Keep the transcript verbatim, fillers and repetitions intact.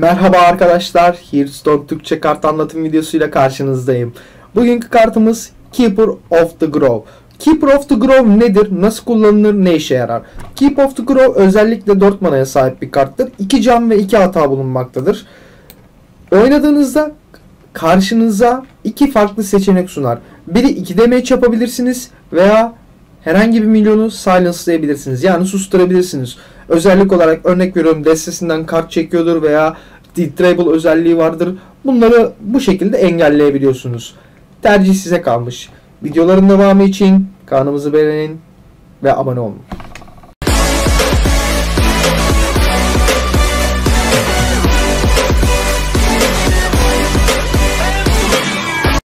Merhaba arkadaşlar, Hearthstone Türkçe kart anlatım videosuyla karşınızdayım. Bugünkü kartımız Keeper of the Grove. Keeper of the Grove nedir, nasıl kullanılır, ne işe yarar? Keeper of the Grove özellikle dört manaya sahip bir karttır. iki can ve iki hata bulunmaktadır. Oynadığınızda karşınıza iki farklı seçenek sunar. Biri iki damage yapabilirsiniz veya herhangi bir milyonu silence'layabilirsiniz. Yani susturabilirsiniz. Özellik olarak örnek veriyorum, destesinden kart çekiyordur veya Detrable özelliği vardır. Bunları bu şekilde engelleyebiliyorsunuz. Tercih size kalmış. Videoların devamı için kanalımızı beğenin ve abone olun.